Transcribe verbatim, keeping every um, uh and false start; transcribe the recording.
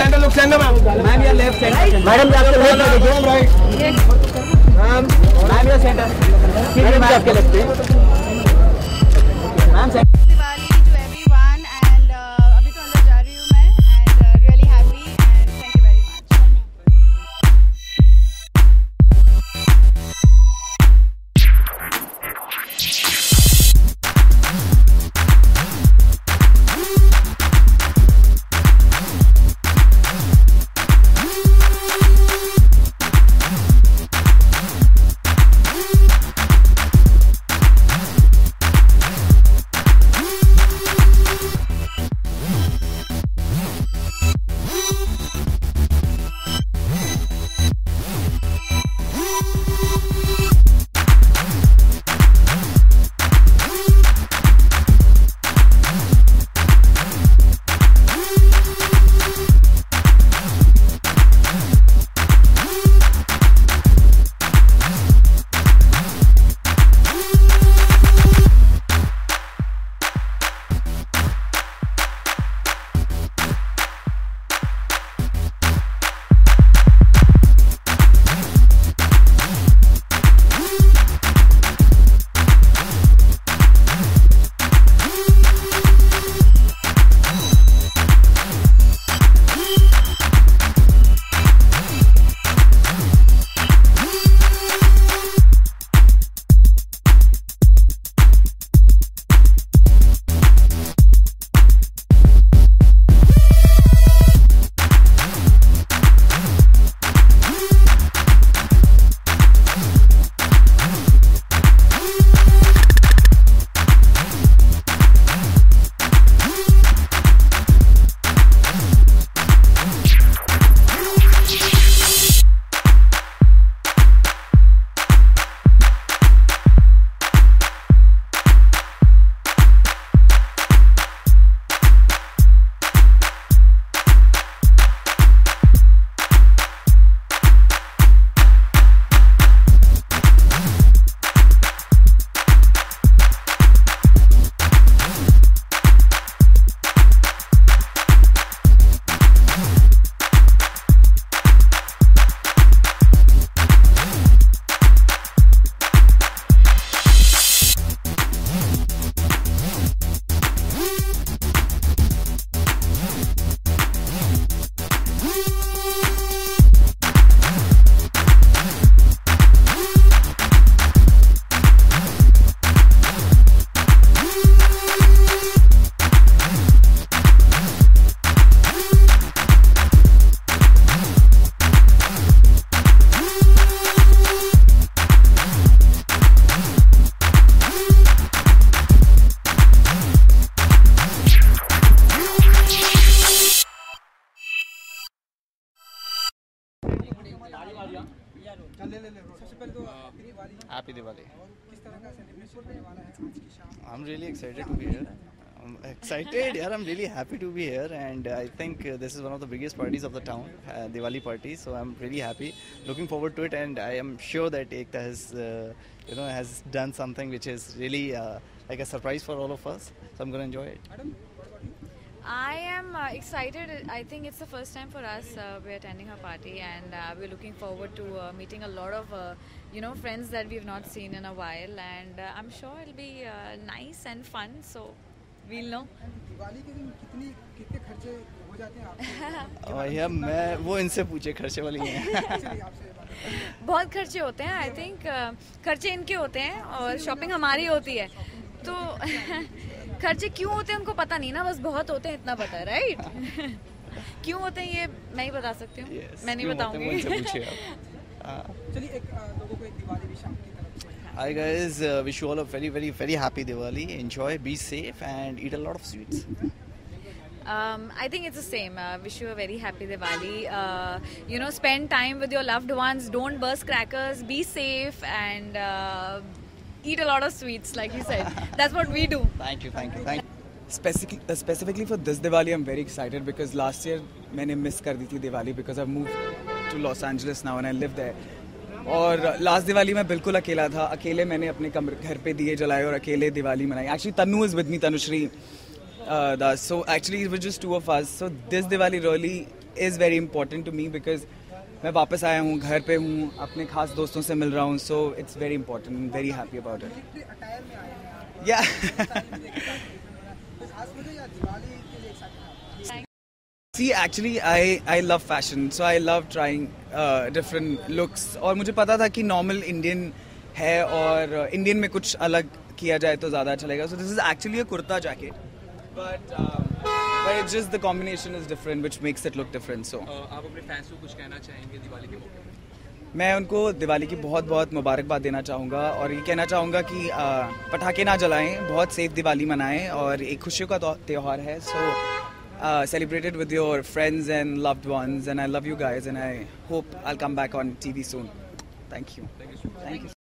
center, look center, ma'am. Ma'am, your left center. Madam, your left center. Right. Ma'am, ma'am, your center. Madam, your left center. Ma'am, center. Happy Diwali. I'm really excited to be here. I'm excited, yeah, I'm really happy to be here, and I think uh, this is one of the biggest parties of the town, uh, Diwali party, so I'm really happy, looking forward to it, and I am sure that Ekta has, uh, you know, has done something which is really uh, like a surprise for all of us, so I'm going to enjoy it. Madam, what about you? I am uh, excited. I think it's the first time for us uh, we're attending her party, and uh, we're looking forward to uh, meeting a lot of uh, you know friends that we've not seen in a while, and uh, I'm sure it'll be uh, nice and fun, so we'll know. Oh yeah, मैं वो इनसे पूछे खर्चे वाली हैं. बहुत खर्चे होते हैं. I think uh, खर्चे इनके होते हैं और shopping हमारी होती है. तो खर्चे क्यों होते हैं उनको पता नहीं ना, बस बहुत होते हैं इतना पता है, राइट? क्यों होते हैं ये मैं ही बता सकती हूँ. yes, मैं नहीं बताऊंगी. चलिए एक लोगों को एक दिवाली विश आपकी तरफ से. Hi guys, uh, wish you all a very very very happy Diwali. Enjoy, be safe, and eat a lot of sweets. Um, I think it's the same. Uh, wish you a very happy Diwali. Uh, you know, spend time with your loved ones. Don't burst crackers. Be safe and. Uh, Eat a lot of sweets, like you said. That's what we do. Thank you, thank you, thank you. Specific, uh, specifically for this Diwali, I'm very excited because last year I missed Diwali because I've moved to Los Angeles now and I live there. And uh, last Diwali I was बिल्कुल अकेला था. अकेले मैंने अपने घर पे दिए जलाए और अकेले Diwali मनाई. Actually, Tanu is with me, Tanu Shree. Uh, so actually, it was just two of us. So this Diwali really is very important to me because मैं वापस आया हूँ, घर पे हूँ, अपने खास दोस्तों से मिल रहा हूँ, so it's very important. I'm very happy about it. Yeah. See, actually, I I love fashion, so I love trying uh, different looks. और मुझे पता था कि normal Indian है और Indian में कुछ अलग किया जाए तो ज़्यादा अच्छा लगेगा. So this is actually a kurta jacket, but um, but it's just the combination is different, which makes it look different. So. आप अपने fans को कुछ कहना चाहेंगे दिवाली के मौके पे? मैं उनको दिवाली की बहुत-बहुत मुबारकबाद देना चाहूँगा और ये कहना चाहूँगा कि पटाखे ना जलाएं, बहुत safe दिवाली मनाएं और एक खुशियों का त्योहार है. So uh, celebrate it with your friends and loved ones. And I love you guys, and I hope I'll come back on T V soon. Thank you. Thank you.